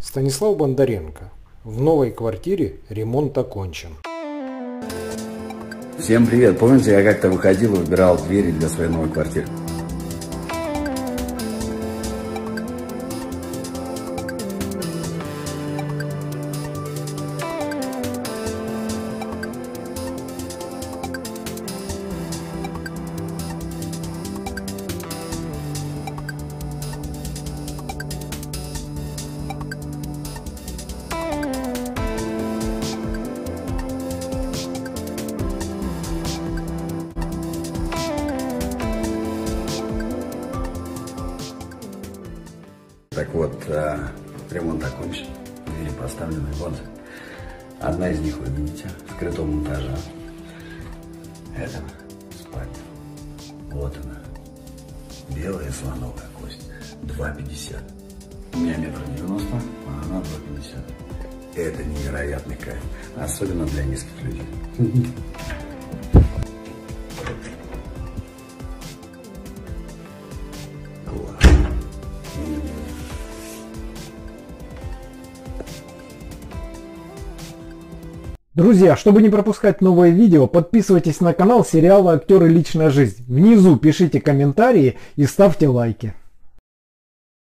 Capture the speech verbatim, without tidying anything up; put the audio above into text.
Станислав Бондаренко. В новой квартире ремонт окончен. Всем привет! Помните, я как-то выходил и выбирал двери для своей новой квартиры? Так вот, ремонт окончен, двери поставлены, вот одна из них, вы видите, скрытого монтажа, это спальня, вот она, белая слоновая кость, два пятьдесят, у меня метр девяносто, а она два пятьдесят, это невероятный кайф, особенно для низких людей. Друзья, чтобы не пропускать новые видео, подписывайтесь на канал «Сериалы Актёры Личная Жизнь». Внизу пишите комментарии и ставьте лайки.